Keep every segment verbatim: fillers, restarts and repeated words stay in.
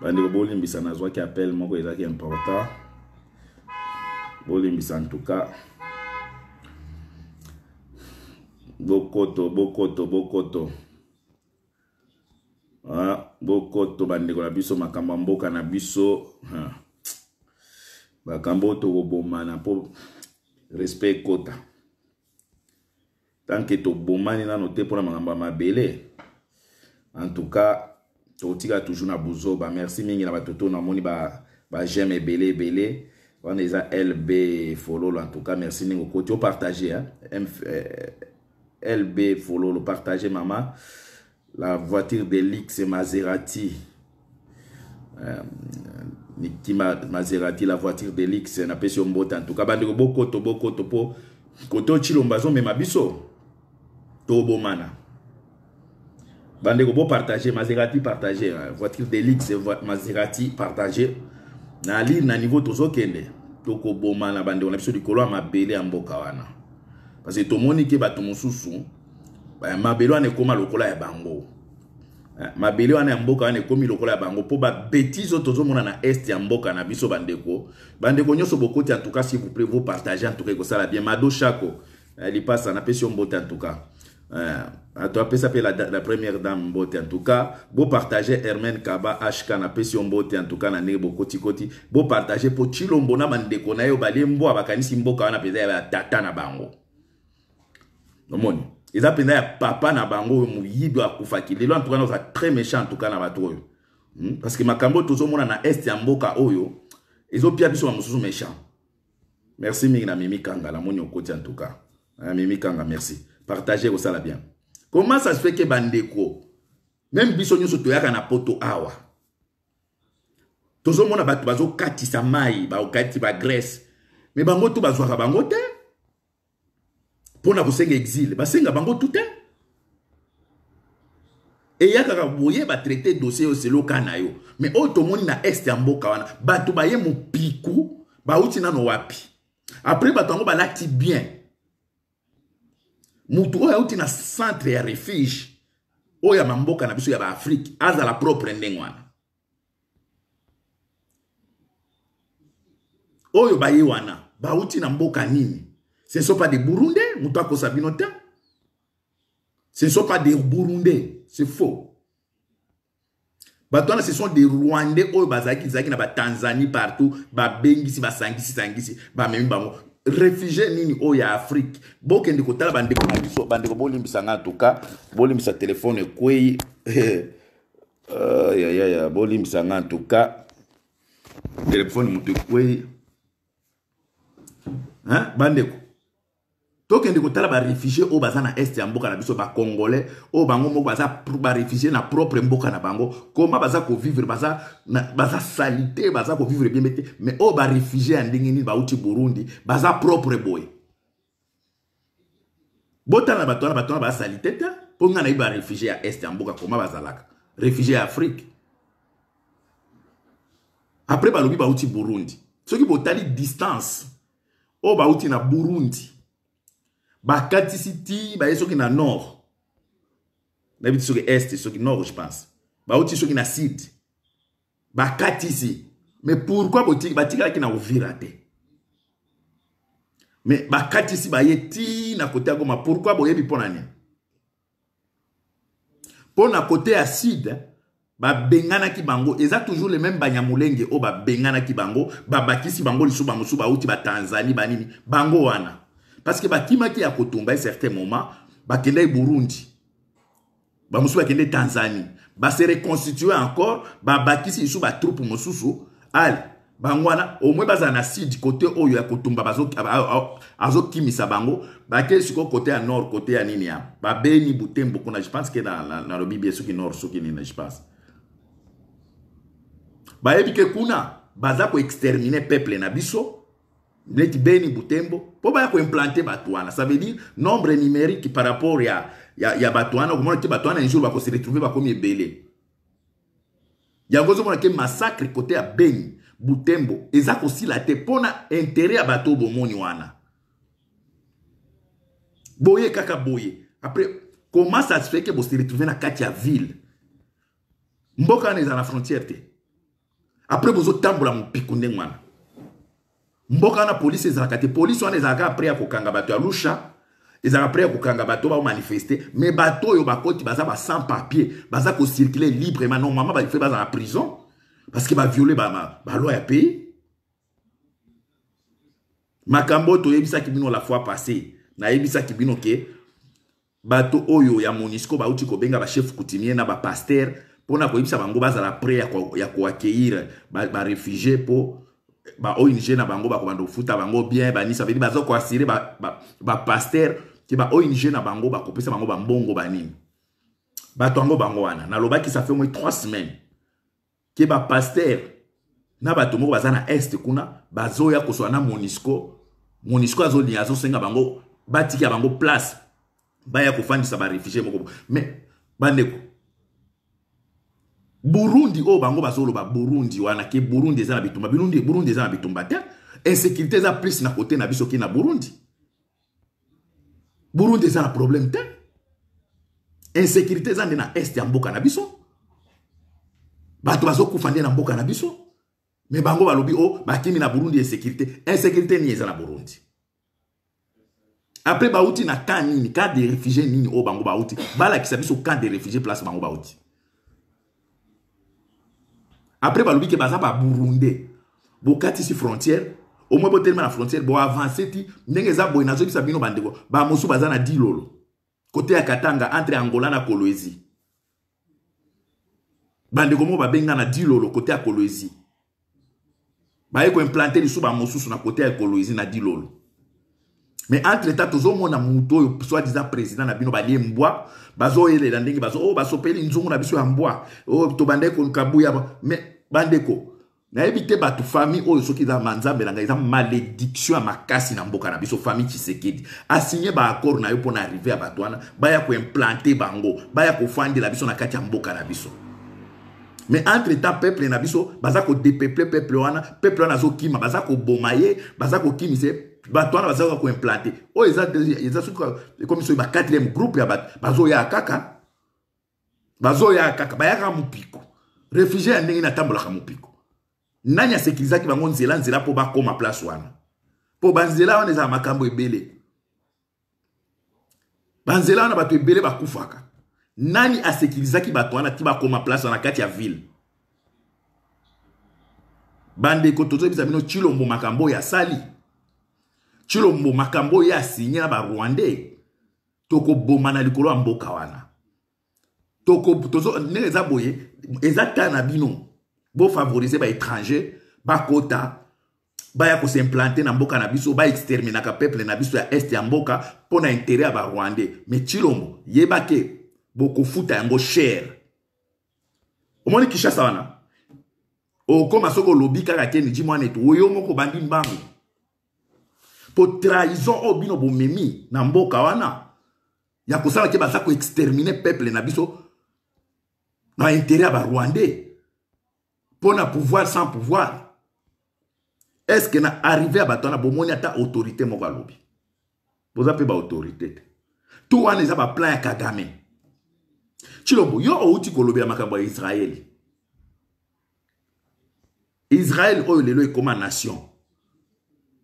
Bandeko bolimbisa nazwa ki appel moko ezaki important. Bolimbisa en tout cas. Bokoto, bokoto, bokoto. Ah, bokoto bandeko na biso makamba mboka na biso. Ha. Bakambo to boboma na po respect kota. Tant que to bomani na noté pour la makamba mabele. En tout cas, Totika toujours na buzo ba merci mingi na batoto na moni ba ba j'aime ebele ebele on les a L B follow en tout cas merci ningo kotio partager hein L B follow le partager maman la voiture de Lix Maserati euh Niki Maserati la voiture de Lix na pesio mbota en tout cas bandeko bokoto bokoto po koto chilombazo mema biso to bomana Bandeko bo partager Maserati partager voiture d'Elix Maserati partager na li na niveau tozo kende toko boma na bandeko na biso likolo ya mabele mboka wana parce que to monike ba to mususu ba mabele wana ekoma lokola ya bango mabele wana mboka wana ekomi lokola ya bango po ba bêtises tozo mona na est ya mboka na biso bandeko bandeko nyoso bokoti en tout cas s'il vous plaît vous partager en tout cas ko sala bien mado chako li passa na pesio mbota en tout cas à toi, la première dame bote en tout cas. Beau partager Hermen Kaba, H K, na pession bote en tout cas, na nebo koti koti. Beau partager pour Chilombona, bandeko na yo balé mbo, abakani simbo kana pesa ya tata na bango. Nomoni. Eza pesa ya papa na bango, muyido akufaki. Lelo en tout cas, nous a très méchant en tout cas na batoyo. Parce que makambo tozo mona na est ya mboka oyo. Ezo pia biso mamususu méchant. Merci mingi na Mimi Kanga, la moni okoti en tout cas. Mimi Kanga, merci. Partagez au sala bien. Comment ça se fait que bandeko même biso nyoso toyaka na poto awa. Tozo mona bato bazo kati sa mai, ba okati ba Grèce. Mais bango to bazo ka bango te. Pona ko senga exil, ba senga bango tout te. Et yaka ka boye ba traiter dossier au selo kana yo. Mais auto moni na est ya mboka wana, bato ba ye mo piku, ba uti na no wapi. Après bato ngo ba lati bien. Moutou ya outi na centre ya refuge oya mamboka na biso ya ba Afrique aza la propre ndengwana oyo ba yewana ba outi na mboka nini ce ne sont pas des burundais moutou akosa bino te ce ne sont pas des burundais c'est faux batwana ce sont des rwandais oyo bazaki zaki na ba Tanzanie partout ba bengisi ba sangisi sangisi ba memi bango réfugié nini oya Afrique bokende kotala bandeko na biso bandeko bolimbisa nga tuka bolimbisa téléphone kwei ay ay ay bolimbisa nga tuka téléphone mutu kwei hein bandeko tokende kotala ba réfugié o bazana est ya mboka na biso ba congolais o bango moko baza pour ba réfugié na propre mboka na bango koma baza ko vivre baza baza salité baza ko vivre bien mais o ba réfugié andingini ba uti Burundi baza propre boy botana batona batona ba salité ta ponga na ba réfugié ya est ya mboka koma bazalaka réfugié Afrique après ba lobi ba uti Burundi soki botali distance o ba uti na Burundi Bakati City, ba yeso ki na nord. Na biti so ki est, so ki nord je pense. Ba uti so ki na sud. Bakati ici. Mais pourquoi boti batika ki na Uvira te? Mais bakati ici ba yeti na côté Goma, pourquoi boyebi pona nani? Pona côté à sud, ba bengana ki bango, eza toujours les mêmes banyamulenge o ba bengana ki bango, ba bakisi bango lisu ba musu ba uti ba Tanzanie ba nini, bango wana. Parce que bakima ki ya kotomba à certains moments bakende Burundi ba musu bakende Tanzanie ba se reconstituer encore ba bakisi isu ba troupe mususu ale bangwana au moins bazana sud côté oyo ya kotomba bazo azo kimisa bango baké siko côté à nord côté à nini ya ba beni Butembo kuna je pense que dans dans le Bible soki nord soki nini je pense ba ebi ke kuna baza ko exterminer peuple na biso Neti beni Butembo po ba ko implanter batwana ça veut dire nombre numérique par rapport ya ya ya batwana ko mona ti batwana un jour ba ko se retrouver ba ko mi belé ya ngozo mona ke massacre côté a beni Butembo ezako si la te pona intérêt a bato bomoni wana boye kaka boye après comment ça se fait que bo se retrouver na kati ya ville mboka na za la frontière te Après, vous avez tambola mpikunde mwana. Mboka na police ezakate, police wana ezaka après akokanga bato ya lusha, ezaka après akokanga bato ba manifester, mais bato yo bakoti baza ba sans papier, baza ko circuler librement, normalement ba fait baza la prison parce que ba violer ba ba loi ya pays. Makambo to yebisa kibino la fois passée, na yebisa kibino ke bato oyo ya Monisco ba uti ko benga ba chef coutumier na ba pasteur pour na ko yebisa bango baza la prière ya ko accueillir ba, ba réfugiés pour ba O N G na bango ba ko bando futa bango bien ba ni ça veut dire bazo ko assurer ba ba, ba pasteur ke ba O N G na bango ba ko pesa bango ba mbongo ba nini. Bato bango bango wana na lobaki ça fait moins trois semaines ke ba pasteur na bato mo baza na est kuna bazo ya ko so na Monisco. Monisco azo ni azo senga bango batiki ya bango place baya kofandisa ba réfugié moko mais bandeko Burundi o bango bazolo ba Burundi wana ke Burundi za na bitumba Burundi Burundi za na bitumba te insécurité za plus na côté na biso ki na Burundi Burundi za na problème te insécurité za na est ya mboka na biso bato bazokufa na mboka na biso. Mais bango balobi oh bakimi na Burundi insécurité insécurité ni eza na Burundi après bauti na kanini ka des réfugiés ni oh bango bauti bala ki sabiso camp des réfugiés place bango bauti après balobi ke baza ba Burundi bokati si frontière au moins botelma na frontière bo avancer ti ndenge za boinazo ki sabino bandeko ba mosu baza na dilolo côté ya Katanga entre Angola na Kolwezi bandeko mo ba benga na dilolo côté ya Kolwezi. Baye ko implanter li souba mosusu na côté ekolozi na dilolo. Mais entre temps tozo mona muto yo soit disa président na bino balie mbwa, bazo ele la ndenge bazo oh baso peli nzungu na biso ya mbwa. Oh to bandeko nkabuya mais bandeko na ebite batu famille oyo soki za manzambe na ngai za malédiction makasi na mboka na biso famille Tshisekedi. Asigné ba accord na yo pona arriver a batwana, baya ko implanter bango, baya ko fandi la biso na kati ya mboka na biso. Mais entre-temps, peuple na biso, bazako dépeuple peuple wana, peuple wana zo kima, bazako bomaye, bazako kimise, batwana bazako ko implanter. O eza eza suka comme so ba quatrième groupe ya bat, bazo ya kaka. Bazo ya kaka, bayaka mupiko. Réfugié ndenge na tambola ka mupiko. Nani a sécurité ki bango nzela nzela po ba koma place wana. Po banzela wana za makambo ebele. Banzela wana batu ebele bakufaka. Nani a sécurisé qui bat na tiba comme place dans la carte ya ville. Bande kotozo bizamino Chilombo Makambo ya sali. Chilombo Makambo ya signé ba Rwandais. Toko boma na likolo mboka wana. Toko tozo neza boye ezata na bino. Bo favoriser ba étranger, ba kota, ba ya ko s'implanter na mboka na biso, ba exterminer ka peuple na biso ya est ya mboka pona intérêt ba Rwandais. Mais Chilombo yebake beaucoup fouta yango cher. Au moins Kinshasa wana. O koma soko lobby kaka keni di mwana etu oyo moko bandi mbangu. Po trahison o bino bo memi na mboka wana. Ya kosala ke bazako exterminer peuple na biso na intérêt ba Rwandais. Pona pouvoir sans pouvoir. Est-ce que na arrivé abatona bo moni ata autorité moko lobby. Boza pe ba autorité. Tout wana eza ba plan ya Kagame. Chilombo, yo outi kolobi ya makambo ya Israël. Israël oyo lelo e comme nation.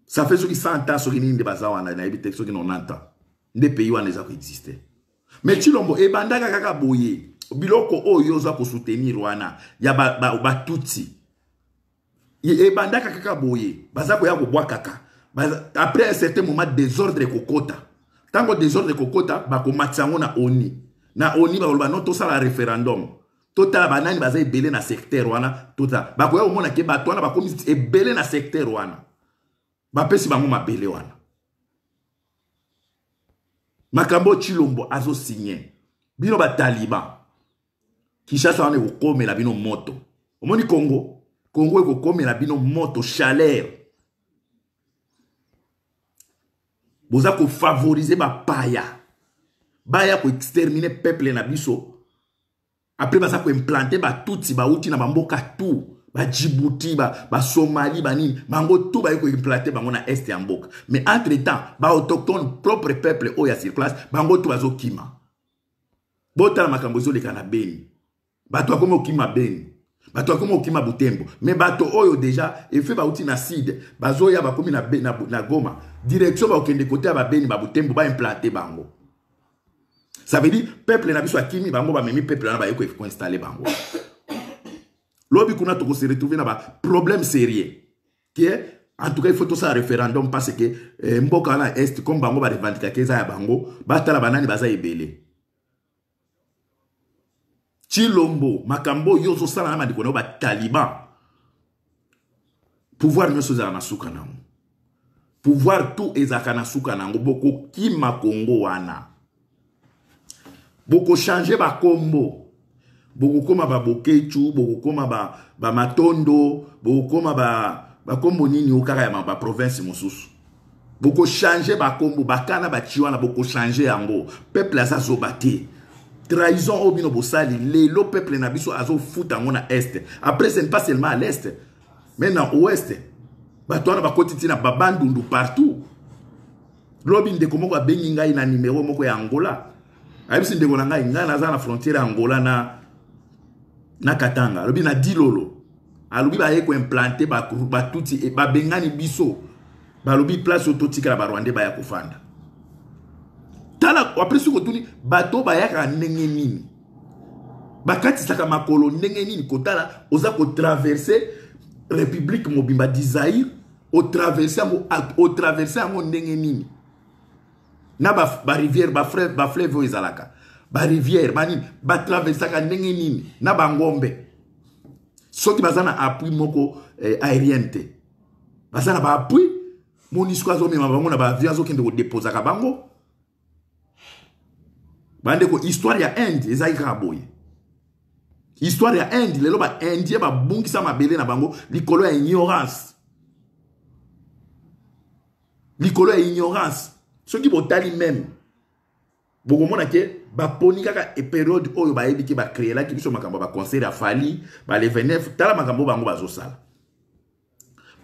Ça fait soki cent ans soki ni nde bazawa na ebite soki quatre-vingt-dix ans. Nde pays wana eza ko exister. Mais Chilombo e bandaka kaka boye. Biloko oyo za ko soutenir wana ya ba ba, ba tuti. E bandaka kaka boye, bazako ya ko bwa kaka. Après un certain moment désordre kokota. Tango désordre kokota ba ko matsango na oni. Na oni ba lobano to sala référendum total banani baza ebele na secteur wana total ba koya omona ke batwana ba komi ebele na secteur wana ba pesi bango mabele wana makambo Chilombo azo signé bino ba taliba Kinshasa wana ekomela bino moto omoni Congo Congo ekokomela bino moto chaleur boza ko favoriser ba paya baya ko exterminer peuple na biso après baza ko implanter ba tutsi ba uti na bamboka tout ba Djibouti ba ba Somalie ba nini bango tout ba ko implanter bango na est ya mboka mais entre-temps ba autochtone propre peuple oya sur place bango tout bazo kima bota na makambo zo le kana beni ba to akoma kima beni Bato akoma okima butembo mais bato oyo déjà effet ba outi na acide bazo ya ba komi na na goma direction ba okende côté ba beni ba butembo ba implanter bango. Ça veut dire peuple na biso akimi bango ba memi peuple na ba yeko ko installer bango. Lobi kuna to ko se retrouver na ba problème sérieux qui est en tout cas il faut tout ça référendum parce que euh, mboka na est comme bango ba revendiquer za ya bango ba tala banani baza ebele. Chilombo, Makambo, Yoso Salama de Konoba Taliban. Pouvoir nous Zanasoukana. Pouvoir tout Ezakanasoukana. Boko Kima Congo Wana. Boko changer ba Combo. Boko koma ba Boketchu, Boko koma ba, ba Matondo, Boko koma ba, ba Combo Nini Okarayama, ba province Moussus. Boko changer ba Combo, Bakana ba Chiwana, Boko changer Ango. Peuple a zobate. Trahison au bino bosali, le peuple nabiso azo fout en à est. Après, ce n'est pas seulement à l'est, mais dans l'ouest. Batouana va continuer à babandundu partout. L'obin de Komoko a benginga ina numéro moko ya Angola. Aïbsi de Gonanga inga na zana frontière Angola na na Katanga. L'obin a dit lolo. Alobi ba yeko implanté ba batouti et ba bengani biso. Ba lobi place autotique la ba Rwanda ba yakofanda. Après ce que tu dis, bateau bayaka nengenini. Bakati sakamakolo nengenini kotala oza ko traverser République mobimba d'Isaïr au traverser mo au traverser mo nengenini. Na ba ba rivière ba fleuve ba fleuve ezalaka. Ba rivière bani ba traverser ka nengenini na ba ngombe. Soki bazana appui moko aérien te. Bazana ba appui monisco azo mema bango na ba avion azo kende ko déposer ka bango. Bandeko histoire ya Inde ezali raboy. Histoire ya Inde lelo ba Indien ba bungisa mabele na bango likolo ya ignorance. Likolo ya ignorance. Ce qui botali même. Bokomona ke ba poni kaka e période oyo ba ebiki ba créer la ki biso makambo ba conseil ya fali ba le vingt-neuf tala makambo bango bazosala.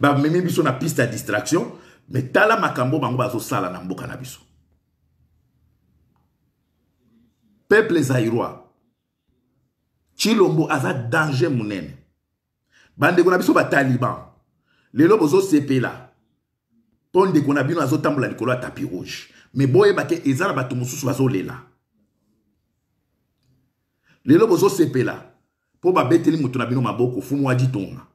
Ba meme biso na piste à distraction mais tala makambo bango bazosala na mboka na biso. Peuple zaïrois, Chilombo aza danger mounen. Bande konabiso ba Taliban. Les lobos au C P là. Ponde konabino azo tambola likolo tapis rouge. Mais boye bake ezala ba tumususu bazo lela. Les lobos au C P là. Po ba beteli mutu nabino maboko fumu aditonga.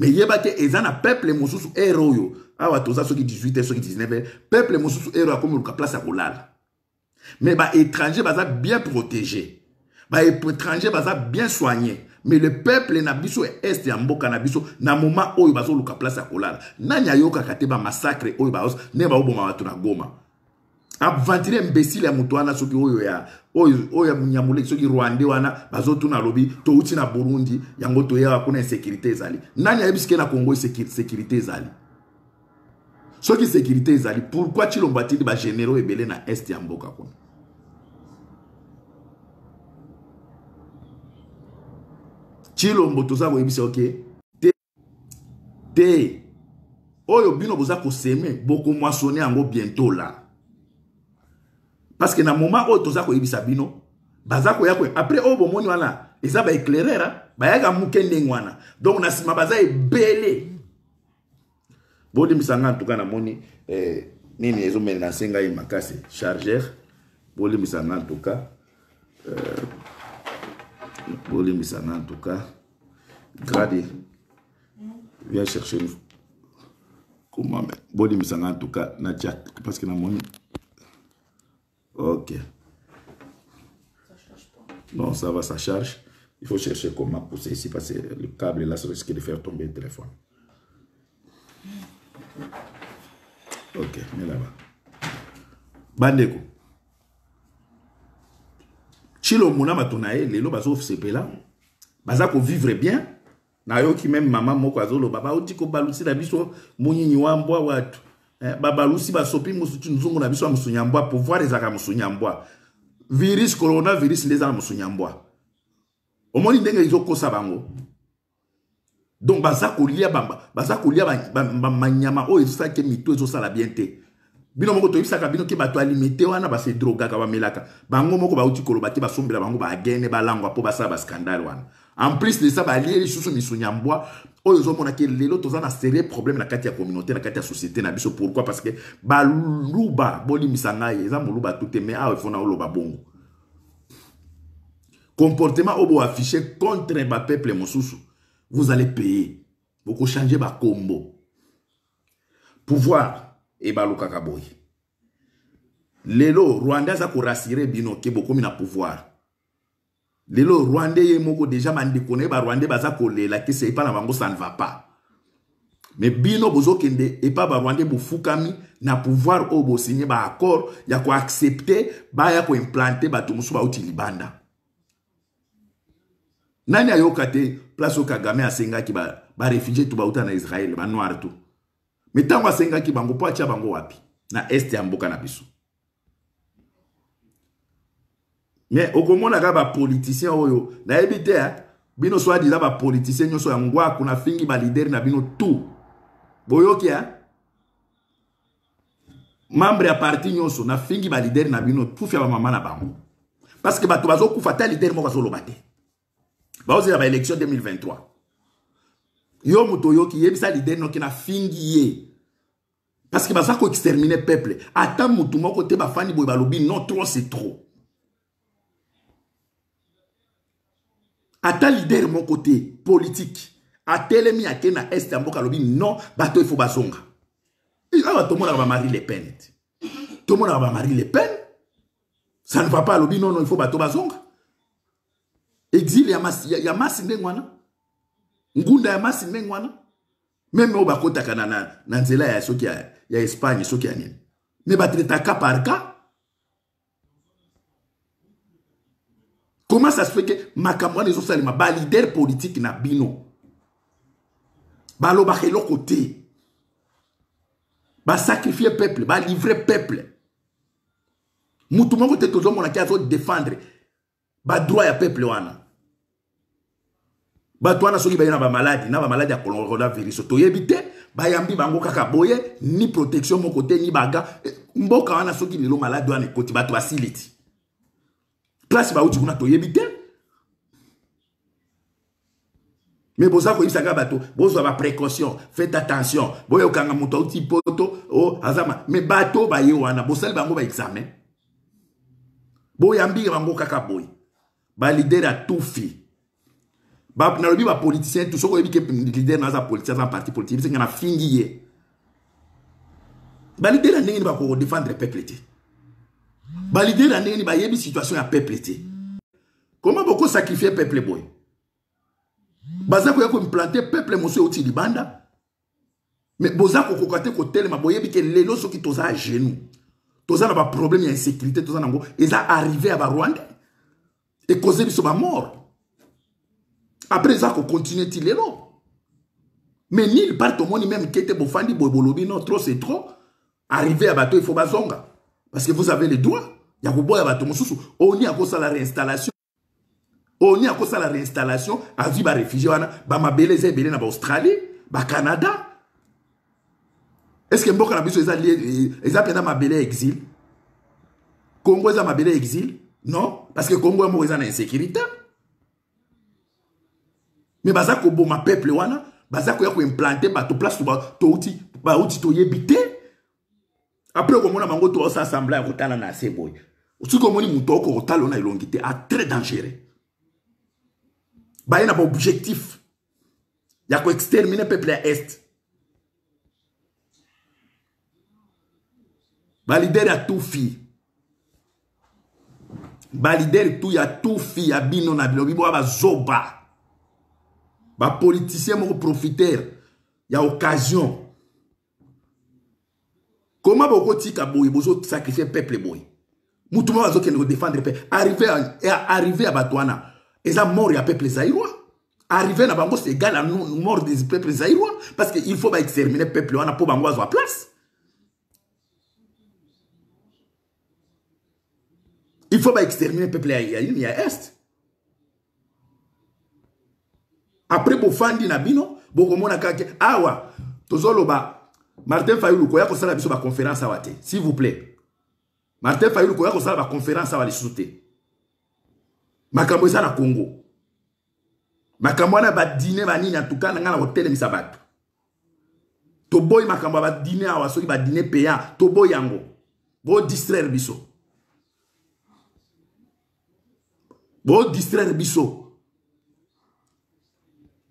Mais yebake ezana peuple mususu eroyo. Awa toza soki dix-huit soki dix-neuf peuple mususu eroyo comme luka place akolala. Mais bah étranger baza bien protégé. Bah étranger baza bien soigné. Mais le peuple nabiso est en mboka nabiso na moment oyo bazo luka place akolala. Nanya yoka kateba massacre oyo baos ne ba oboma watu na goma. Abventile imbécile ya mutu wana soki oyo ya oyo oyo munyamule soki Rwanda wana bazo tuna lobi to uti na Burundi yango to ya kuna insécurité ezali. Nanya yebisike na Congo insécurité ezali. Ce qui sécurité ezali pourquoi tu l'ont bâti ba généraux ebele na est ya mboka kuna. Chilombo toza ko yebisa ok te te oyo bino boza ko semer boko moissonner ango bientôt là parce que na moment oyo toza ko yebisa bino baza ko yako après oyo bomoni wana eza ba éclairera ba yaka mukende ngwana donc na sima baza ebele. Bon, je en tout cas, chargeur. En tout cas, en tout cas, gradé. Viens chercher une. Comment en tout cas, parce que na moni. Ok. Ça charge pas. Non, ça va, ça charge. Il faut chercher comment pousser ici parce que le câble là, ça risque de faire tomber le téléphone. Ok, mais là-bas. Bandeko. Chilo mona matonae, les lobas offrent ces là. Bazako vivre bien. Nayo qui même maman mokazo le baba otiko balusi la biso muni nyamboa watu. Babalusi basopi musutu nzungu na biso musunyamboa pouvoir ezaka musunyamboa. Virus corona virus les musunyamboa. Omoni ndenge izoko sabango. Donc bazako lia bamba bazako lia ba manyama o ezosala ke mito ezosala bien te bino moko toyebisaka bino ke bato alimete wana base droga ka bamelaka bango moko bauti koloba te basombela bango ba agene balangwa po basala ba scandale wana En plus de ça, il les choses qui ont sérieux problème dans la communauté, dans la société. Pourquoi? Parce que le comportement affiché contre le peuple, vous allez payer. Vous changez votre combo. Pouvoir et balokakaboy. Lelo Rwanda ça ko rassurer bino ke bokomi na pouvoir. Lelo Rwanda ye moko déjà mande connait ba Rwanda baza ko lela ke c'est pas na bango ça ne va pas. Mais bino bozo kende et pas ba Rwanda bofukami na pouvoir o bo signer ba accord ya ko accepter ba ya ko implanter ba tumusu ba uti libanda. Nani ayokate place au Kagame asenga ki ba ba réfugié tout ba uta na Israël ba noir tout. Mais tant asenga ki bango po acha bango wapi na est ya mboka na biso. Mais au moment où les politiciens ont été bino soit disant les politiciens ont été validés, ils ont tout. Boyoki membre de la partie ils ont été validés, ils ont tout fait à maman. Parce que les gens ont été leaders, ils ont été battus. Dans l'élection deux mille vingt-trois, ils ont été leaders, ils ont été. Parce que les gens ont exterminé le peuple. Attends, les gens ont été battus, non, trop c'est trop. Ata leader mon côté politique a telemi akena est amboka lobi non bato il faut bazonga il va tout le monde va marier les peines tout le monde va marier les peines ça ne va pas lobi non non il faut bato bazonga exil ya mas ya mas ndengwana ngunda ya mas ndengwana même au bakota kanana na nzela ya soki ya ya Espagne soki ya nini mais batreta ka par ka. Comment ça se fait que Makamouane est au salim, ba leader politique na bino, ba lo ba helo côté, ba sacrifier peuple, ba livrer peuple. Moutouma kote tozo mona ki azo défendre, ba droit ya peuple wana. Ba toana soki ba yena ba maladi, na ba maladi ya coronavirus, to yebite, ba yambi bango kaka boye, ni protection mon côté ni baga, mboka wana soki lelo maladi wana koti ba to asiliti. Place ba uti kuna toyebite mais boza ko ibisa gabato boza ba précaution faites attention boyo kanga moto uti poto o azama mais bato ba yewana bosali bango ba examen boya mbira bango kaka boy ba leader a tout fi ba na lobi ba politicien tout soko yebike leader na za politicien za parti politique c'est ngana fingi ye ba leader ndenge ni ba ko défendre peuple te. Balider la neni ba yebi situation ya peuple té. Comment beaucoup sacrifier peuple boy? Baza ko yako implanter peuple monsieur outil libanda. Mais boza ko kokate ko telema boyebi ke lelo soki toza à genoux. Toza na ba problème ya insécurité toza nango eza arrivé à ba Rwanda et causer biso ba mort. Après ça ko continuer ti lelo. Mais ni il part au monde même kete bofandi boy bolobi non trop c'est trop. Arrivé à bato il faut bazonga. Parce que vous avez les droits. Il y a la réinstallation. On y a la réinstallation. A vu les réfugiés. En Australie. Au Canada. Est-ce que Mboka a exil? Congo a exil? Non. Parce que Congo a une insécurité. Mais il y a un peuple. Il y a implanté. Il après, comme on a mango tous assemblés à côté là na seboy. Aussi comme on est monté au côté là on a l'ongité à très dangereux. Bah il n'a pas objectif. Il a qu'à exterminer peuple à est. Bah leader a tout fi. Bah leader tout y a tout fi a bino na bilobi bo ba zoba. Bah politicien mon profiteur. Il y a occasion. Comment vous pouvez sacrifier le peuple? Vous pouvez défendre le peuple. Arriver à Batouana, ils ont mort le peuple zaïrois. Arriver à Bango, c'est égal à la mort des peuples zaïrois. Parce qu'il faut exterminer le peuple pour Bango à la place. Il faut exterminer le peuple à l'Est. Après, vous fandez Nabino, vous avez dit que, ah ouais, tout ça, Martin Fayulu koya kosala biso ba conférence awate s'il vous plaît. Martin Fayulu koya kosala ba conférence awale souté. Makambo eza na Congo. Makamwana ba dîner ba nini en tout cas nanga na hôtel mi sabato. Toboy makamwa ba dîner awaso ba dîner payant toboy yango. Bo distraire biso. Bo distraire biso.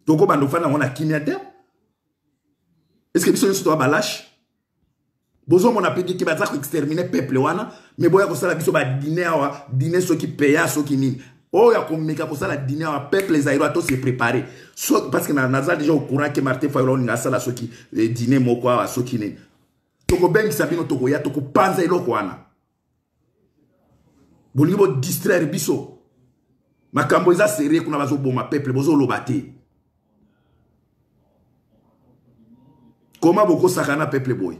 Toko bando fana on a kiniate. Est-ce que biso nso to ba lâche? Bozo mon appétit qui va exterminer peuple wana mais boya ko sala biso ba dîner awa dîner ceux qui payent ceux qui nini. Oh, il y a comme méca pour ça la dîner à peuple les aéros à tous se préparer. Parce que Nazar déjà au courant que Martin Fayola n'a pas la ceux qui dîner mokwa à ceux qui n'est. Toko ben qui s'appelle Toko ya Toko panza ilo kwana. Boli bo distraire biso. Makambo eza serré kuna bazo boma peuple bozo lobate. Comment boko sakana peuple boy?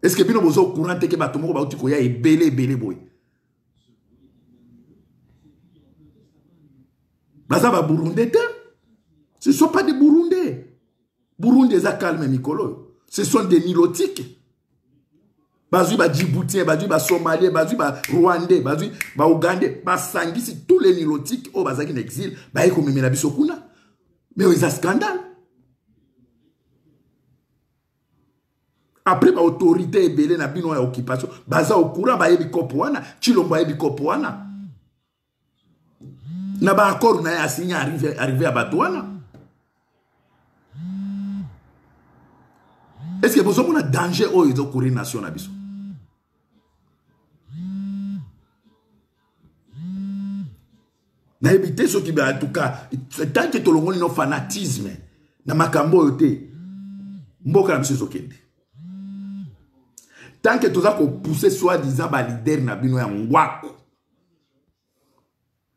Est-ce que bino bozo au courant te ke batomoko ba uti koya ebele ebele boy? Baza ba Burundais, ce ne sont pas des Burundais. Burundais a calme Mikolo. Ce sont des Nilotiques. Bazui ba Djiboutien, bazui ba Somalien, bazui ba Rwandais, bazui ba Ougandais, ba Sangisi, tous les Nilotiques au bazaki en exil, ba eko memela biso kuna. Mais ils ont scandale. Après ba autorité ebele na bino ya occupation, baza au courant ba yebi kopoana, chilomba yebi kopoana. N'a pas encore signé arrivé à Batouana. Est-ce que vous avez un danger où ils ont couru nation à Bissou? N'a évité ce qui en tout cas, tant que tout le monde est fanatisme, n'a pas cambo été. Mboka monsieur Sokendi. Tant que tout ça qu'on poussait soi-disant par leader n'a bino ya ngwako.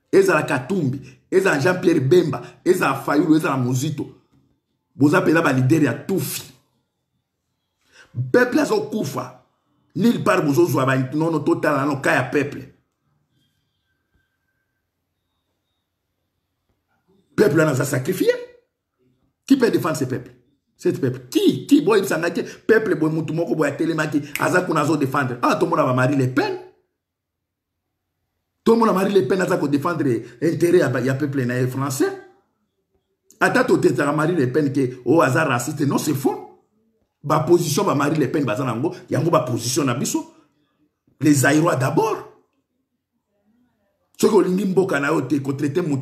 Ezala Katumbi, ezala Jean-Pierre Bemba, ezala Fayulu, ezala Mozito. Boza pela ba leader ya Tufi. Peuple azo kufa. Nil par bozo zwa ba nono total ano kaya peuple. Peuple ana za sacrifier. Qui peut défendre ce peuple? Cet peuple qui qui boy msangaki peuple boy mutu moko boy telemaki azakuna zo défendre. Ah tomona ba mari les peines. Tout le monde a marié les peines à défendre l'intérêt du peuple français. Attends, tu as marié les peines au hasard raciste. Non, c'est faux. La position va marier les peines. Il y a une position. Les aérois d'abord. Ceux qui ont été traités, ils ont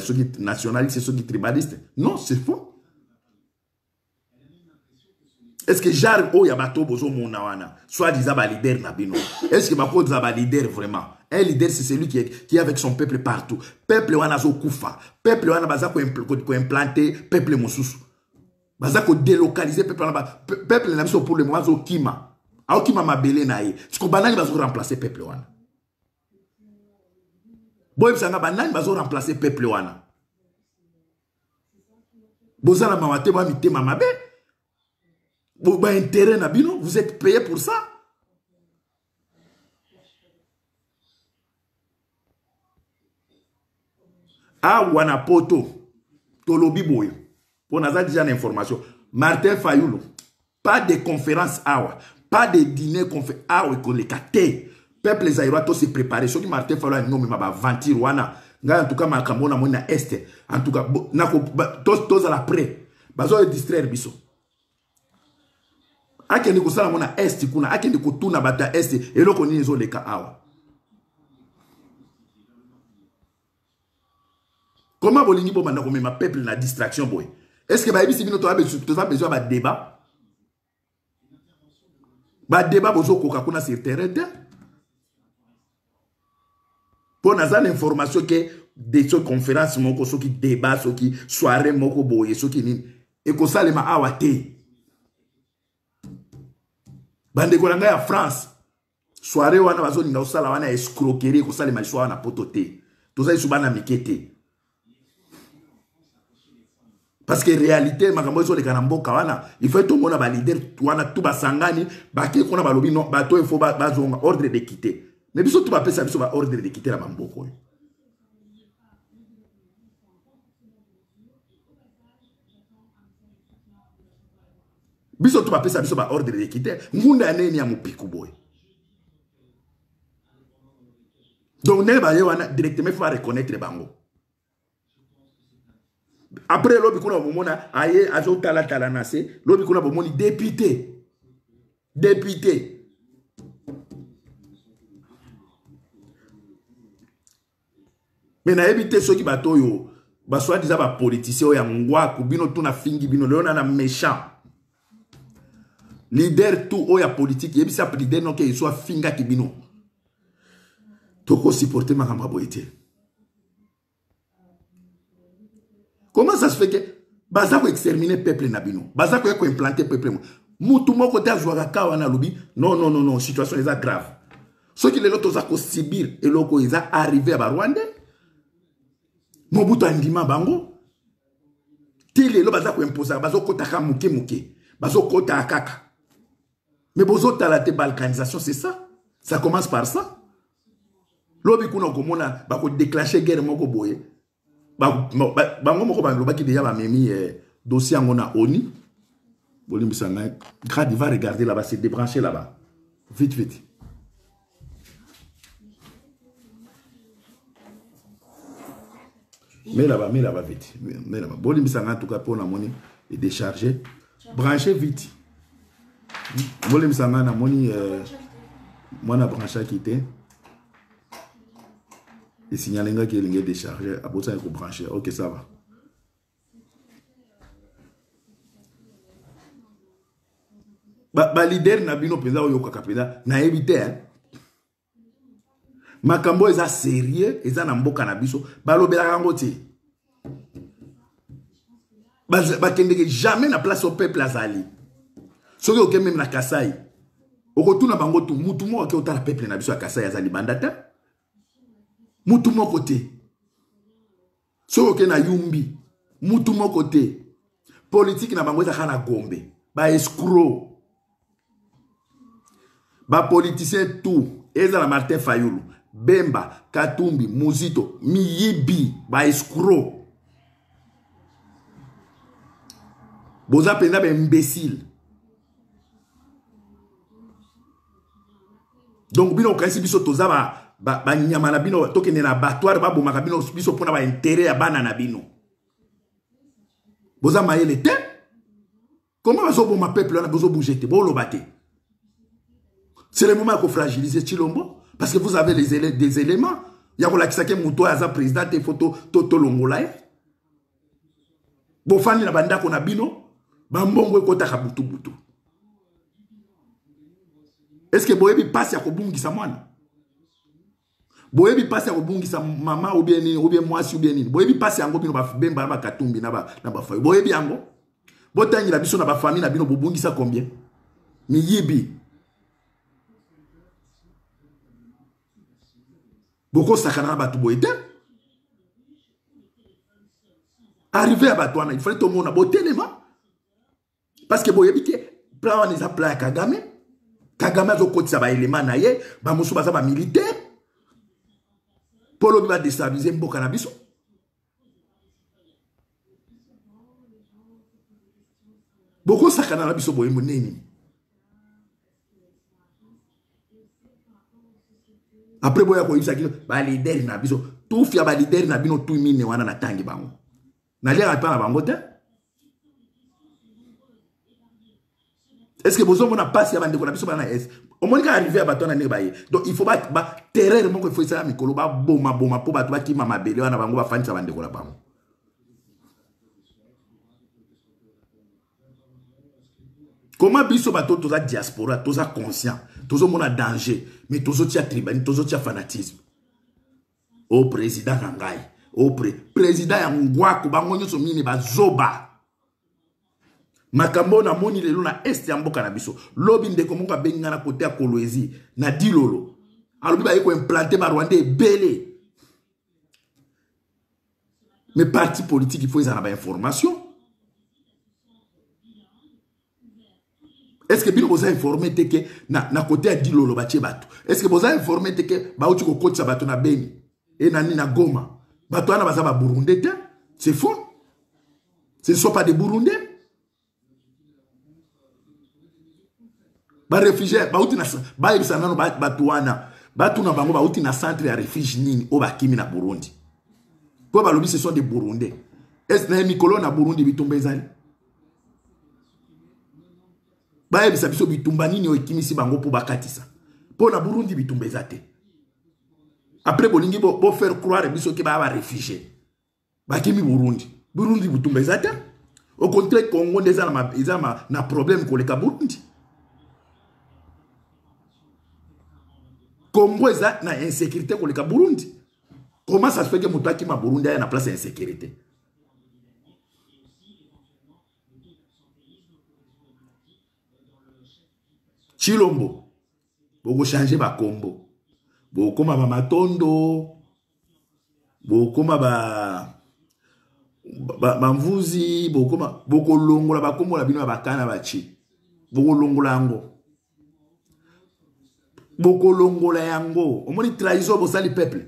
ceux qui sont nationalistes, ceux qui sont tribalistes. Non, c'est faux. Est-ce que Jarre, oh, y a bateau, bozo, mon awana, soit disant, bah, leader, nabino. Est-ce que ma pote, bah, leader, vraiment? Un leader, c'est celui qui est, qui est avec son peuple partout. Peuple, wana, zo, koufa. Peuple, wana, baza, ko implanter, peuple, moussous. Baza, ko délocaliser, peuple, wana, peuple, n'a pas pour le moment, zo, kima. Ao, kima, ma belé, nae. Parce que banane, bazo, remplacer, peuple, wana. Boy, psanga, banane, bazo, remplacer, peuple, wana. Boza, la mamate, ba, mite, mamabe. Vous êtes payé pour ça. Ah, Wanapoto, Tolobi Boyo, on a déjà l'information. Martin Fayoulou, pas de conférence, pas de dîner conférence, peuple les aérois se préparer. Ce qui Martin Fayoulou, non, mais il va ventir. En tout cas, Makamona, mon est. En tout cas, tous à la pré. Ils ont distraire Bissot. Akende ko sala mona est kuna akende ko tuna bata est eloko nini zo leka awa. Comment bolingi bo manda ko mema peuple na distraction boy. Est-ce que ba bisi bino to abe to za besoin ba débat? Ba débat bozo ko ka kuna sur terrain. Pour nazal information que des conférences moko so ki débat so ki soirée moko boye so ki nini e ko sala ma awa te. Bande kolanga ya France soirée wana bazo ninga osala wana escroquerie ko sala maliswa na pototé toza isubana mikete parce que réalité makambo zo le kanamboka wana il faut tout mona ba leader wana tout basangani baki kona ba lobino bato il faut bazonga ordre de quitter mais biso tout ba pesa biso ba ordre de quitter la mamboko. Biso tu m'appelles ça, biso ba ordre de quitter. Munda ne ni amupiku boy. Donc ne ba yo wana directement faut reconnaître bango. Après, l'objet qu'on a au moment aïe azotala talanase, l'objet qu'on a au moment député, député. Mais na éviter ceux qui bateau yo, bah soit disant bah politicien ou yangwa kubino tout na fingi bino, le on a na méchant. Leader tout ou ya politique, et puis ça leader non qu'il soit finga kibino. Toko supporter ma cambraboité. Comment ça se fait que baza ko exterminer peuple na bino, baza ko ko implanter peuple mo. Mutu moko ta zwa ka wana lobi, non non non non, situation est grave. Ceux qui les autres za ko sibir et loko ils a arrivé à Rwanda. Mobutu andima bango. Tile lo baza ko imposer, bazo kota ka muke muke. Bazo kota akaka. Mais bozo talate balkanisation, c'est ça. Ça commence par ça. Lobi kuna komona ba ko déclencher guerre moko boye. Ba bango moko ba loba ki déjà ba memi dossier ngona oni. Bolimbisa ngai, grade va regarder là-bas, c'est débranché là-bas. Vite vite. Mais là-bas, mais là-bas vite. Mais là-bas. Bon, en tout cas, pour la monnaie et décharger. Brancher vite. Bon, la monnaie, moi, la branche à quitter. Et signaler qu'il est déchargé. Après ça, il faut brancher. Ok, ça va. Bah, leader, n'a bino pesa ou yoka kapeda. N'a évité, hein. Makambo eza sérieux, eza na mboka na biso, balobelaka ngo te. Bakendeke jamais na place au peuple azali. Soki oke même na Kasai. Okotuna bango tu mutu mo oke otala peuple na biso ya Kasai azali bandata. Mutu mo kote. Soki oke na Yumbi, mutu mo kote. Politique na bango ezaka na Gombe, ba escroc. Ba politicien tout, ezala Martin Fayulu. Bemba, Katumbi, Muzito, Miyibi, ba escroc. Boza penda be imbécile. Donc bino kasi biso toza ba ba, ba nyama na bino tokene na batwar ba bomaka bino biso pona ba intérêt ya bana na bino. Boza mayele te. Comment bazo boma peuple na bozo bougete, bo lobate. C'est le moment qu'on fragilise Chilombo. Parce que vous avez les élèves, des éléments. Il y a Kisake Mouto, il y a président, il faut Toto Longolaï. Bon, fan, il y a Banda Konabino. Bambongo, il y a Butu Butu. Est-ce que Boebi passe à Kobungi Samwana? Boebi passe à Kobungi Samama, ou bien ou bien moi, ou bien ni. Boebi passe à Kobino, Ben Barba Katumbi, Naba Fayo. Boebi Ango. Botan, il a biso Naba famille, Nabino Bobungi, ça combien? Miyibi. Beaucoup sakana ba tuboite. Arrivé à Batouana, il fallait tout le monde à botter les mains. Parce que boyebike plan on les a plan Kagame. Kagame zo kotisa ba élément na ye, ba musu baza ba militaire. Polo ba déstabiliser mboka na biso. Beaucoup sakana na biso boyembo neni. Après, il y a un leader qui a tout fait, un leader qui a tout mis dans la tangue. Il y a un leader qui a Est-ce que vous avez passé à la S? Au moins, arrivé à la bâton. Donc, il faut que terrain, il faut que ça soit un peu comme ça. Il faut que ça soit un peu comme ça. Il faut que comment biso bato toza diaspora, toza conscient, toza mona danger, mais toza tia tribalisme, toza tia fanatisme. Au président Kangai, au pré président ya ngwaku bango nyoso mini bazoba. Makambo na moni lelo na est ya mboka na biso. Lobi ndeko monga benga na côté ya Kolwezi, na dilolo. Alobi ba yeko implanter ba Rwanda ebele. Mais parti politique il faut izana ba information. Est-ce que vous avez informé que na côté de Dilolo Bache Bato? Est-ce que vous avez informé que Baouti Kokoti Sabato na Beni? Et Nani na Goma? Bato na Bazaba Burundais? C'est faux. Ce ne sont pas des Burundais. Ba réfugiés, Baouti na Baïbisanano Batouana. Batou na Bango Baouti na centre à réfugiés Nini, Oba Kimi na Burundi. Pour Balobi, ce sont des Burundais. Est-ce que Mikolo na Burundi bitumba ezali? Baye bisabiso bitumba nini okimisi bango po bakatisa. Po na Burundi bitumba ezate. Après bolingi bo, bo faire croire biso ke ba ba réfugié. Bakimi Burundi. Burundi bitumba ezate. Au contraire Congo ndeza na ma ezama na problème ko le ka Burundi. Congo eza na insécurité ko le ka Burundi. Comment ça se fait que muta ki ma Burundi a na place insécurité? Chilombo, vous changez ma combo. Vous comme ma matondo, vous comme ma mvuzi, vous comme vous longola ba kombo la bino ba kana ba chi. Vous longola yango. Vous longola yango. On moni trahison pour ça le peuple.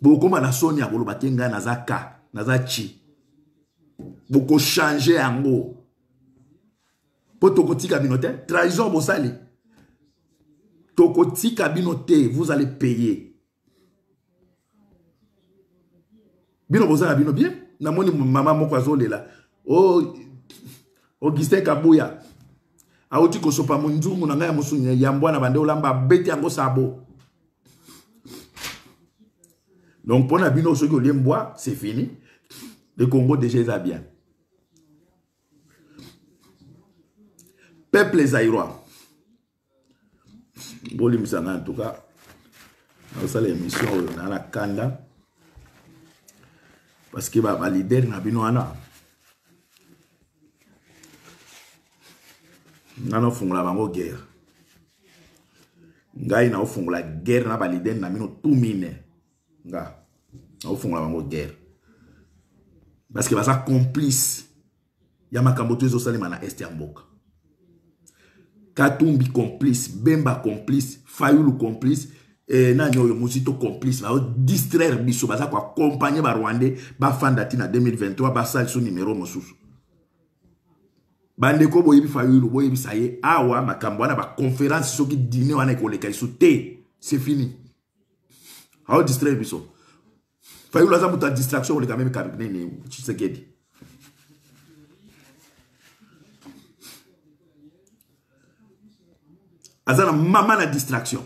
Vous comme na sonia bolo batenga na zaka, na za chi. Vous changez yango. Trahison, vous allez. Tokoti kabinote, vous allez payer. Bino vous allez bien. Na moni maman mon kwazole là. Oh, Augustin Kabouya. Aouti ko sopa munzungu na ngaya musunya yambwa na bande olamba bete yango sabo. Donc pour na bino soki oliemboa, c'est fini. Le Congo déjà est bien. Peuple les Aïrois. Boli misanga en tout cas. Nous allons l'émission dans la Kanda. Parce que va valider na binoana. Nano fungula bango guerre. Ngai na fungula guerre na valider na mino tout mine. Nga. Na fungula bango guerre. Parce que va ça complice. Ya makambo tozo salima na Est ya mboka. Katumbi complice, Bemba complice, Fayoulou complice, et Nanyo Musito complice, va distraire biso, va accompagner ba Rwandais, ba fandati na deux mille vingt-trois, ba sali son numéro mosusu. Bande ko boyebi Fayoulou, boyebi saye, awa makambo wana ba conférence soki dîner wana koleka iso té, c'est fini. Hao distraire biso. Fayoulou aza muta distraction koleka même kabinet ni Tshisekedi. Azana maman la distraction.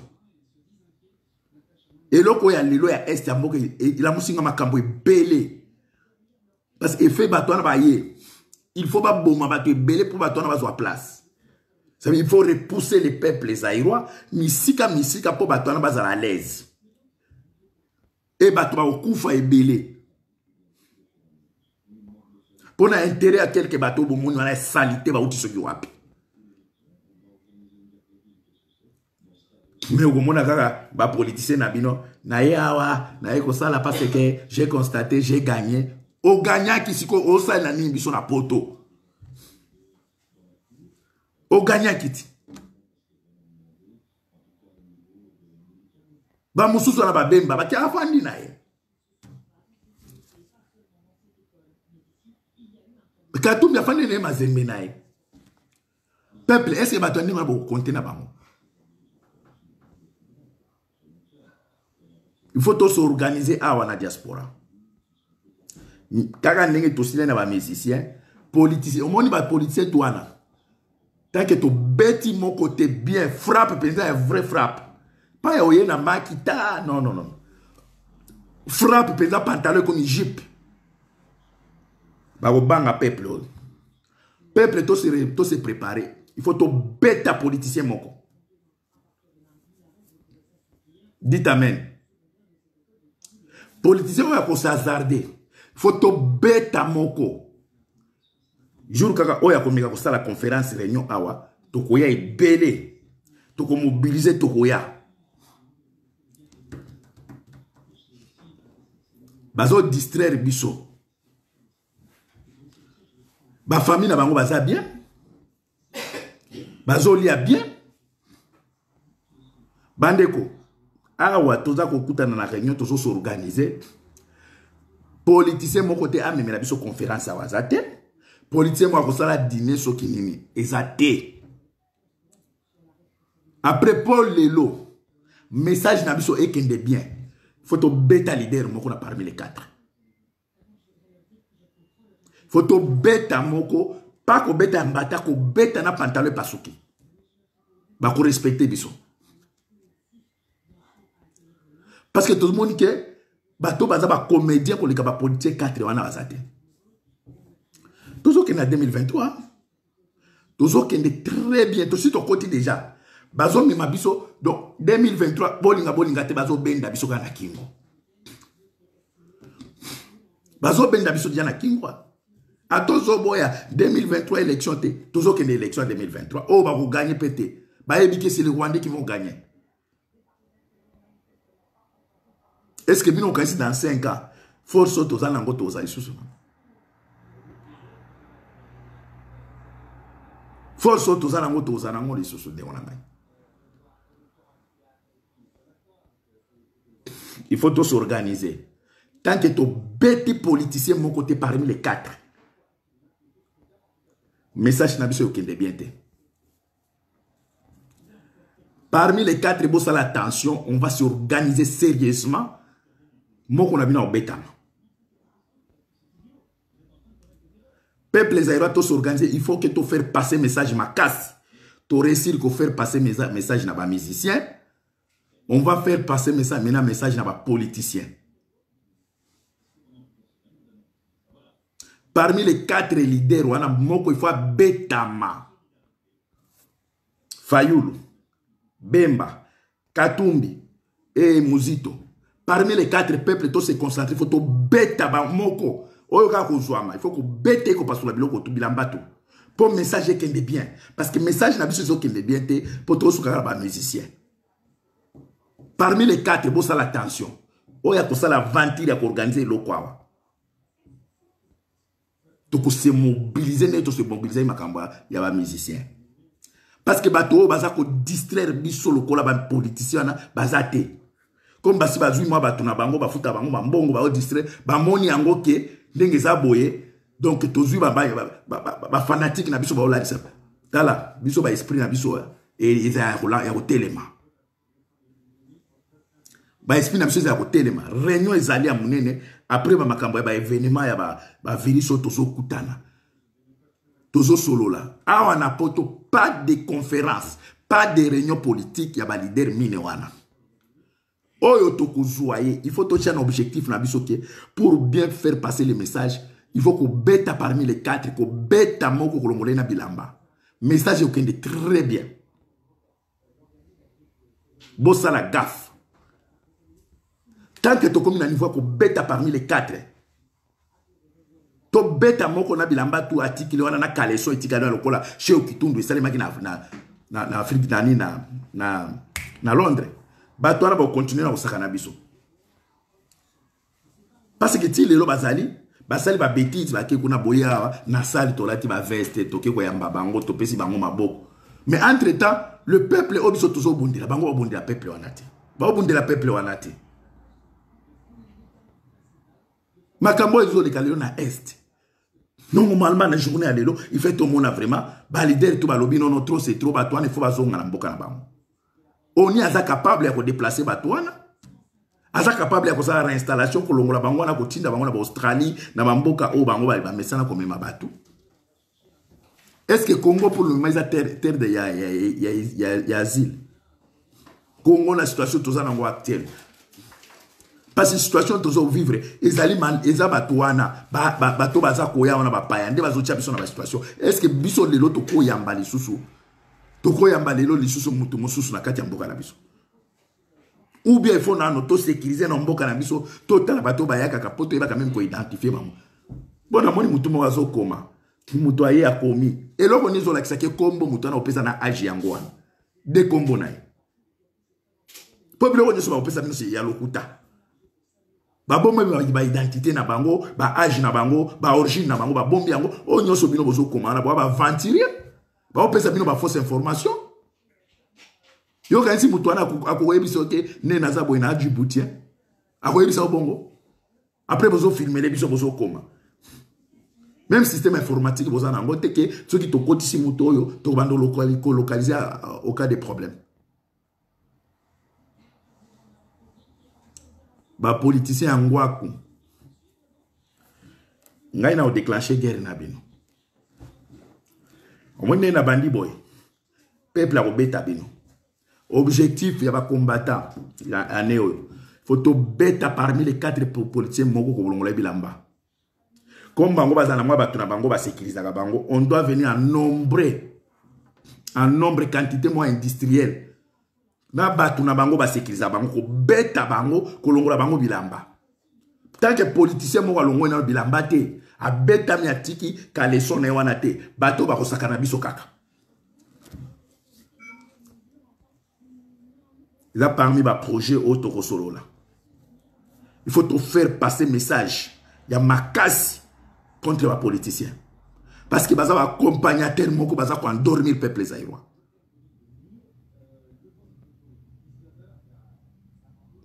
Et loko ya lilo ya est ya mboka il a musinga makambo ebele. Parce que fait bato na baye. Il faut pas boma bato ebele pour bato na bazwa place. Ça veut dire il faut repousser les peuples les Aïrois, misika misika pour bato na bazala à l'aise. Et bato ba okufa ebele. Pour na intérêt à quelques bato bo moni na salité ba uti soki wapi. Mais au moment où les politiciens parce que j'ai constaté, j'ai gagné. Au gagnant qui s'y au sein la ligne, ils poto. Au gagnant qui dit. Bamoussou sont là-bas, Bemba, bah, qui a fandi na ye. Katoum, a fandi na ye, ma zembe na ye. Peuple, est-ce que tu as compté na bamou? Il faut tous s'organiser à la diaspora. Quand on est tous les musiciens, politiciens, on est politiciens, tant que tu bêtis mon côté bien, frappe, c'est une vraie frappe. Pas une maquita, non, non, non. Frappe, c'est un pantalon comme une jeep. Bah, on bang à peuple. Peuple, tout se préparer. Il faut que tu bêtes à politiciens, mon co. Dites amen. Politiciens vont s'hazarder. Faut to beta moko. Jour kaka oya komika ko sala conférence réunion awa, to koya ebele. To ko mobiliser to koya. Bazo distraire biso. Ba famille na bango baza bien. Bazo lia bien. Bandeko awa toza kokutana na réunion tozo s'organiser. Politicien mon côté a memela biso conférence awa zate. Politicien mo akosala dîner soki nini ezate. Après Paul lelo message na biso ekende bien. Faut to beta leader moko na parmi les quatre. faut to beta moko pas ko beta mbata ko beta na pantalon pasuki ba ko respecter biso parce que tout le monde que ba to baza ba comédien ko le ka ba politique quatre wana bazate toujours que na deux mille vingt-trois toujours que est très bien tout si ton côté déjà bazo mema biso donc deux mille vingt-trois bolinga bolinga te bazo benda biso kana kingo bazo benda biso diana kingo à boya deux mille vingt-trois élection te toujours que l'élection deux mille vingt-trois oh ba vous gagner pété ba ebi que c'est les Rwandais qui vont gagner. Est-ce que nous connaissons dans cinq ans force aux alango aux aïsous force aux alango aux alango les sous de onamai. Il faut tous s'organiser. Tant que tu es bête politicien, mon côté parmi les quatre. Message n'a aucun de bien. Parmi les quatre, il faut faire attention. On va s'organiser sérieusement. Moi, on a mis en bêta. Peuple, les aérois, tous s'organiser. Il faut que tu fasses passer message ma casse. Tu réussir que faire passer message n'a pas musicien. On va faire passer message, maintenant message n'a pas politicien. Parmi les quatre leaders, on a moko il faut Betama, Fayulu, Bemba, Katumbi et Muzito. Parmi les quatre peuples, tous se concentrer. Il faut tout Betama moko. Il faut que bête qu'on passe sur la bilo qu'on tourne l'ambato. Pour message qu'il est bien, parce que message n'a pas besoin qu'il est bien. Pour tous se caraba musicien. Parmi les quatre, il faut l'attention. Il faut la ventile, il faut organiser le quoi. Il faut se mobiliser, il faut se mobiliser, il y a des musiciens. Parce que bateau, baza ko distraire biso le kola ba politicien na baza té. Comme basi bazui moi bato na bango ba futa bango ba mbongo ba distraire, ba moni yango ke ndenge za boye. Donc tozui ba ba ba fanatique na biso ba ola disa. Tala, biso ba esprit na biso et il a rola ya hotelema. Ba esprit na biso ya hotelema. Réunion ezali ya munene. Après, ma cambo ba événement ya ba ba virus tozo kutana. Tozo solo la. Awa na poto pas de conférence, pas de réunion politique ya ba leader mine wana. Oyo tokuzuaye, il faut toucher un objectif na biso ke pour bien faire passer le message, il faut ko beta parmi les quatre, ko beta moko kolongole na bilamba. Message okende très bien. Bossa la gaffe. Tant que tu communes à niveau pour bêta parmi les quatre, tu bêta moko na bilamba tu article wana na kaleso itikana lokola chez Okitundu esalema na na na Afrique na na na na Londres. Ba toi na ba continuer na osaka na biso. Parce que ti lelo bazali, basali ba bêtise ba ke kuna boya na sali tolati ba veste toke ko yamba bango to pesi bango maboko. Mais entre-temps, le peuple obiso tozo bondela bango bondela peuple wanati. Ba bondela peuple wanati. Makambo ezo de Kaleo na est. Normalement na journée à l'élo, il fait tout le monde vraiment balider tout balobi non non trop c'est trop batouane il faut bazonga na mboka na bango. Oni aza capable ya ko déplacer batouane. Aza capable ya ko sala réinstallation ko longola bango na ko tinda bango na Australie na mboka o bango ba mesana ko mema batu. Est-ce que Congo pour le moment est terre terre de ya ya ya ya asile. Congo na situation toza na ngo actuelle. Parce que la situation est toujours vivre. Ils allaient man, ils abatouana, ba ba ba to baza koya on a ba payande bazo tia biso na ba situation. Est-ce que biso lelo to koya mbali susu, to koya mbali lelo lisusu mutu mususu na kati mboka na biso. Ou bien il faut na noto sécuriser na mboka na biso, to tala ba to ba yaka kapoto ba quand même ko identifier maman. Bon na moni mutu mo bazo koma, mutu aye akomi. Eloko nizo la kisake kombo mutu na opesa na age yango wana. De kombo nae. Peuple oyo so ba opesa bino si ya lokuta. Ba bombe ba identité na bango, ba âge na bango, ba origine na bango, ba bombe yango, o nyoso bino bozo komana, ba ventilier. Ba opesa bino ba fausse information. Yo kanisi mutu ana akoyebisa ke ne naza boy na Djibouti. Akoyebisa bongo. Après bozo filmer les biso bozo koma. Même système informatique bozo na ngo te ke ceux qui to kotisi mutu oyo to bando localiser au cas des problèmes. Ba politicien angwaku ngai na déclencher guerre na bino. On monna na bandi boy. Peuple a beta bino. Objectif il y a pas combattant année faut to beta parmi les quatre politiciens moko ko bolongola bilamba. Comme bango bazana mwa batuna bango ba sécuriser bango, on doit venir en nombre en nombre quantité moins industrielle. Na batuna bango ba sécuriser bango ko beta bango ko longola bango bilamba. Tant que politicien moko longo na bilamba te, a beta miatiki ka leçon na wana te, bato ba ko sakana biso kaka. Il a parmi les projets autocosolo là. Il faut te faire passer message. Il y a ma casse contre les politiciens. Parce que baza va accompagner tellement que baza va endormir le peuple zaïrois.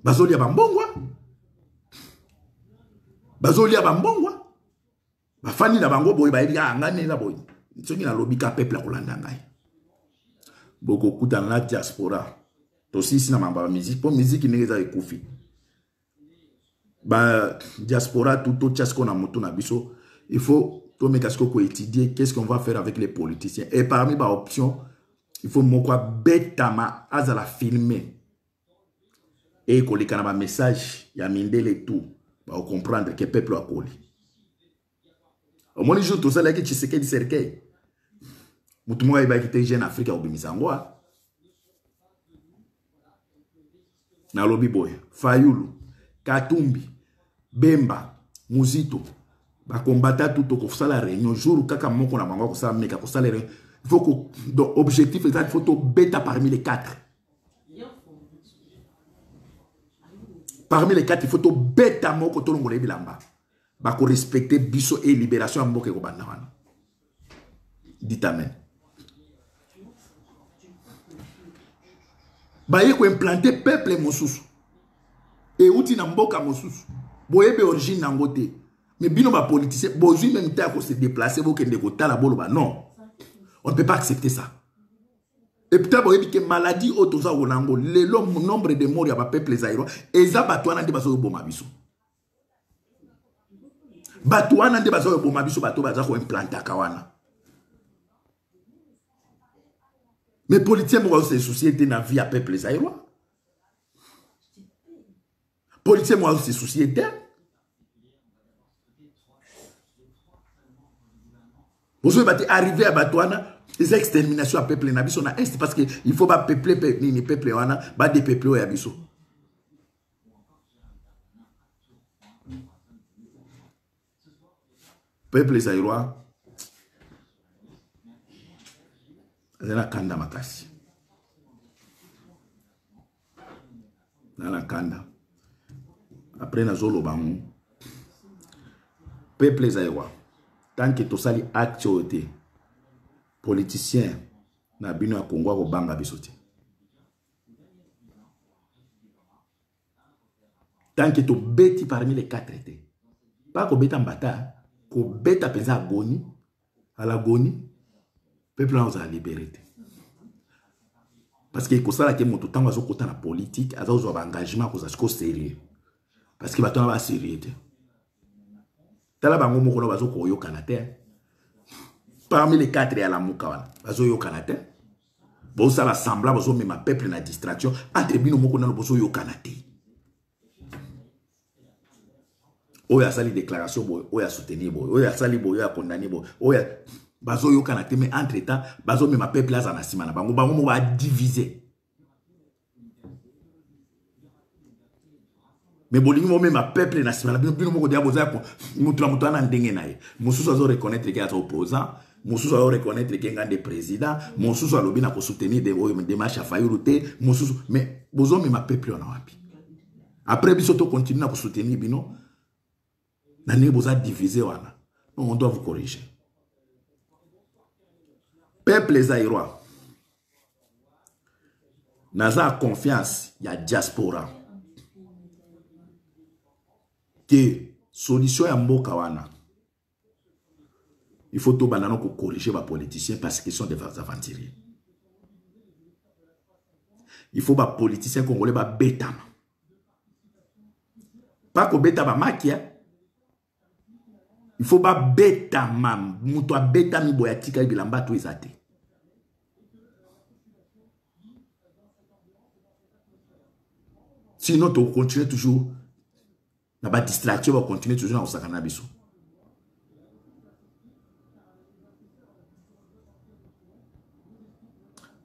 Bazo lia bambongwa. Bazo lia bambongwa. Ba fani na bango boy ba lia ngane na boy. Ntsongi na lobby ka peuple kolanda ngai. Boko kuta na diaspora. Aussi si na mamba musique pour musique n'est pas écoufée ba diaspora tout tout chasse qu'on a monté na biso il faut tout mettre à ce qu'on étudier qu'est-ce qu'on va faire avec les politiciens et parmi ba options il faut moko betama azala filmer et coller kana ba message ya mindele et tout ba comprendre que peuple a collé au moins jour tout ça là que tu sais que du cercueil mutu mo ba quitter jeune Afrique au bimisangoa. Na lobby boy, Fayulu, Katumbi, Bemba, Muzito, ba combattre tout au cours de la réunion. Jour kaka moko na bango ko sala meka ko sala réunion. Il faut que donc objectif exact faut to beta parmi les quatre. Parmi les quatre, il faut to beta moko to longola bilamba. Ba ko respecter biso et libération amboke ko banda wana. Dites amen. Baye ko implanter peuple mosusu et outi na mboka mosusu boyebe origine nangote mais bino ba politicien bozui même temps ko se déplacer bo kende ko tala boloba non on ne peut pas accepter ça et peut-être boyebi que maladie otoza olango le nombre de morts ya ba peuple zaïrois eza bato wana nde bazo boma biso bato wana nde bazo boma biso bato baza ko implanter kawana. Mais les politiciens vont se soucier de la vie à peuple zaïrois. Les politiciens vont se soucier de. Vous avez arrivé à Batouana, les exterminations à peuple Nabiso na est parce qu'il faut pas peupler ni peuple Wana, pas des peuples Yabiso. Peuple zaïrois. Dans la Kanda Makasi. Dans la Kanda. Après, nous avons le peuple zaïrois. Tant que tout ça est actualité, politicien, na bino ya Congo au banga bisote. Tant que tout bête parmi les quatre étés. Pas qu'on bête en bataille, qu'on bête à peser à Goni, à la Goni. Peuple a la liberté. Parce que quand ça la tient tout temps, ils la politique, ils ont un engagement, ils sérieux. Parce que ils ont la sérénité. Tala bango moko na bazo ko yo kanaté. Parmi les quatre à la mukawana, bazo yo kanaté. Bon ça l'assemblée, bazo même peuple na distraction, entre bino moko na bazo yo kanaté. Oya sali déclaration boy, oya soutenir boy, oya sali boy, oya condamner boy, oya bazo yo kanate mais entre-temps bazo me ma peuple azana simana bango bango mo ba diviser mais bolingi mo me ma peuple na simana bino mo ko dia boza ko mutra mutana ndenge naye mususu azo reconnaître que azo opposant mususu azo reconnaître que ngande président mususu alobi na ko soutenir des démarches à Fayulu te mususu mais bozo me ma peuple ona wapi après biso to continue na ko soutenir bino na ne boza diviser wana donc on doit vous corriger. Peuple zaïrois, naza confiance ya diaspora que solution ya mboka wana il faut tout banano ko corriger ba politiciens parce qu'ils sont des aventuriers. Il faut ba politiciens congolais ba betama pas ko beta ba makia Il faut pas bêta mam, muto bêta mi boyatika bilamba to ezate. Sinon on continue toujours na ba distraction, on continue toujours na osakana biso.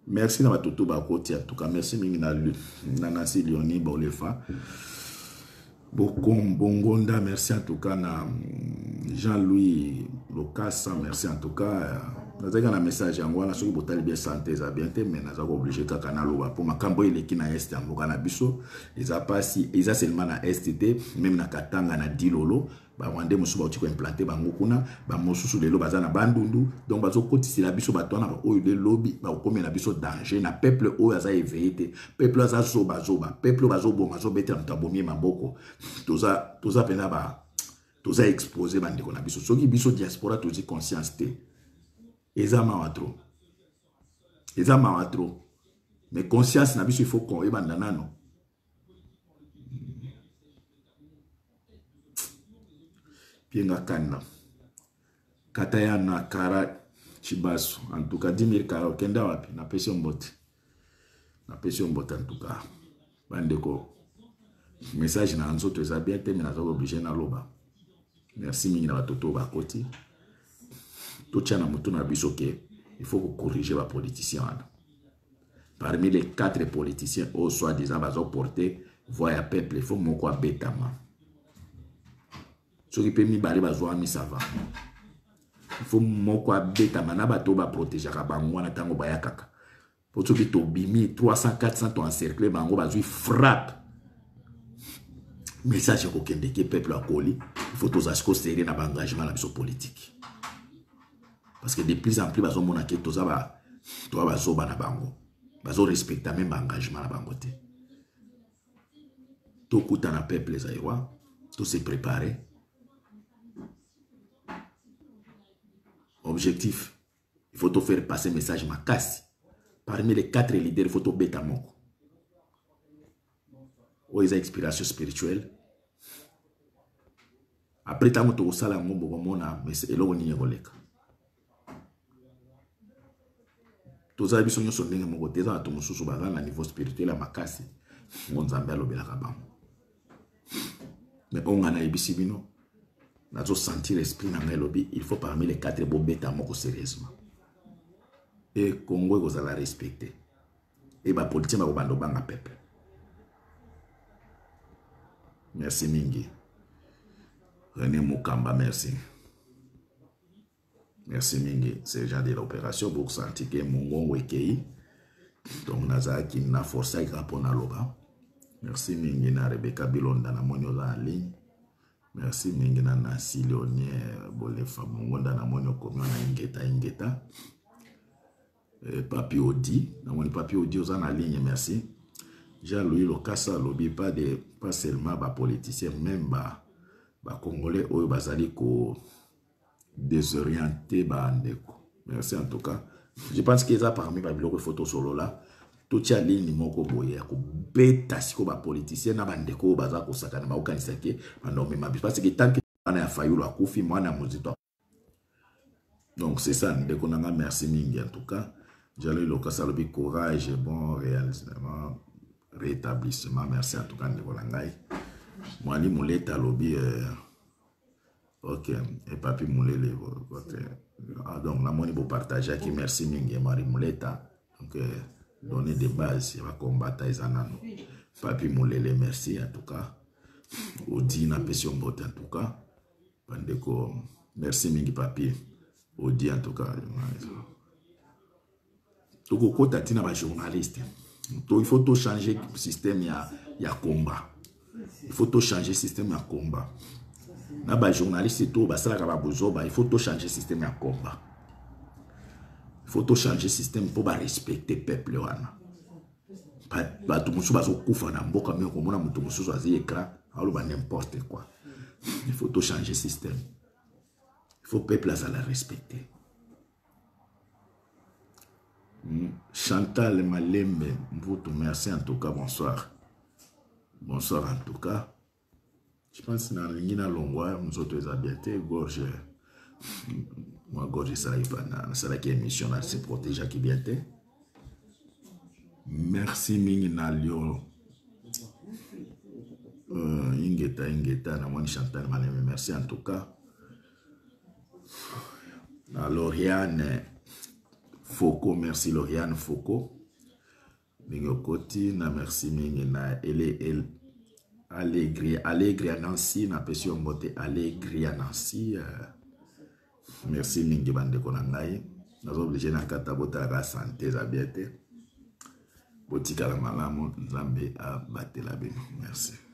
Merci na batoto ba koti en tout cas merci mingi na lui na na si Léonie ba olefa. Bokom Bongonda, merci en tout cas na Jean-Louis Locassa, merci en tout cas. Nous avons un message en Guana, sur le bien santé, ça bien été, mais nous avons obligé de canal pour ma camboy les qui na est en Bogana Bisso, ils a pas si ils a seulement na S T T, même na Katanga na Dilolo, bah on a des moussous qui ont implanté, bah Mokuna, bah moussous sur les lots bazana bandundu, donc bah au côté si la Bisso batona bah au de lobby, bah au combien la Bisso danger, na peuple au a ça éveillé, peuple a ça zoba zoba, peuple a zobo mazo bête en tabomier maboko, tout ça tout ça pena bah tout ça exposé bande qu'on a Bisso, ceux qui Bisso diaspora tout dit conscience té. Ezama watro. Ezama watro. Mais conscience na biso il faut qu'on ebanda nano. Pienga kana. Kataya na kara chibasu. En tout cas dix mille kara kenda wapi na pesi mbote. Na pesi mbote en tout cas. Bandeko. Message na nzoto za bien te mais na zo obligé na loba. Merci mingi na batoto ba koti. Tout ça, il faut corriger les politiciens. Parmi les quatre politiciens, au soi-disant, ils ont porté, voyez le peuple, il faut que je me bête. Ce qui peut me barrer, ça va. Il faut que je me bête, je vais protéger, je vais me protéger. Pour ceux qui ont bimi, trois cents, quatre cents, ont encerclé, ils frappent. Mais ça, c'est aucun des peuples à coller. Il faut que je me serrer dans l'engagement politique. Parce que de plus en plus, bazo monake toza ba toa bazo bana bango, bazo respecter même engagement na bango te. To kuta na peuple zaïwa, to se préparer. Objectif, il faut te faire passer message makasi. Parmi les quatre leaders, il faut te beta moko. Ou ils ont inspiration spirituelle. Après tamo to osala ngombo komona message elo ni ngoleka. Tous les bisous sont nés à mon côté, à ton sous à niveau spirituel, à ma casse. Mon zambello belagabam. Mais on a un bisibino. N'a pas senti l'esprit dans le lobby. Il faut parmi les quatre beaux bêtes à mon sérieusement. Et Congo, vous allez respecter. Et ma politique, ma bande au banga peuple. Merci Mingi. René Mukamba, merci. Merci Mingi, sergent de l'opération pour sentir que mon wekei. Donc Naza qui n'a forcé à répondre à l'oba. Merci Mingi na Rebecca Bilonda na monyo en ligne. Merci Mingi na Nancy Léonier Bolefa Mongonda na monyo comme na ingeta ingeta. Papi Odi, na mon papi Odi aux en ligne, merci. Jean-Louis Locassa lobby pas de pas seulement ba politicien même ba ba congolais ou bazali ko désorienté bandeko. Merci en tout cas. Je pense que ça parmi les blocs de photos solo là, tout ça ligne moko boyer, ko bêta siko ba politicien na bandeko baza ko sakana ba okanisa ke, non mais ma parce que tant que on a failli lo akufi mwana muzito. Donc c'est ça ndeko nanga merci mingi en tout cas. J'allais le cas salobi courage bon réalisement rétablissement merci en tout cas ndeko langai. Mwali muleta lobi euh, ok, et papi Moulele, okay. Ah, donc la monnaie pour partager qui merci Mingi et Marie Mouleta. Donc euh, donner des bases, il va combattre les ananos. Papi Moulele, merci en tout cas. Odi na Pession Bote en tout cas. Bandeko, merci Mingi papi. Odi en tout cas. Donc quand tu as un journaliste, il faut tout changer le système à combat. Il faut tout changer le système à combat. Na ba journaliste tout ba sala ba bozoba il faut tout changer système à combat. Il faut tout changer système pour ba respecter peuple wana. Ba ba tout musu ba zo kufa na mboka mais ko mona mutu musu zo azi ekra alo ba n'importe quoi. Il faut tout changer système. Il faut peuple ça la respecter. Chantal Malembe, vous tout merci en tout cas bonsoir. Bonsoir en tout cas. Je pense que na longwa mzoto ezabiate gorge moi gorge ça ipana ça la qui mission là se protéger qui biate. Merci mingi na lio euh ingeta ingeta na moni Chantal Malem, merci en tout cas. Na Lauriane Foko, merci Lauriane Foko. Mingi koti na merci mingi na ele ele Allégria, Allégria Nancy, na pesio mbote Allégria Nancy. Merci mingi bande konangai. Nous obligé na katabota la santé za biete. Botika la malamu nzambe a batela bino. Merci.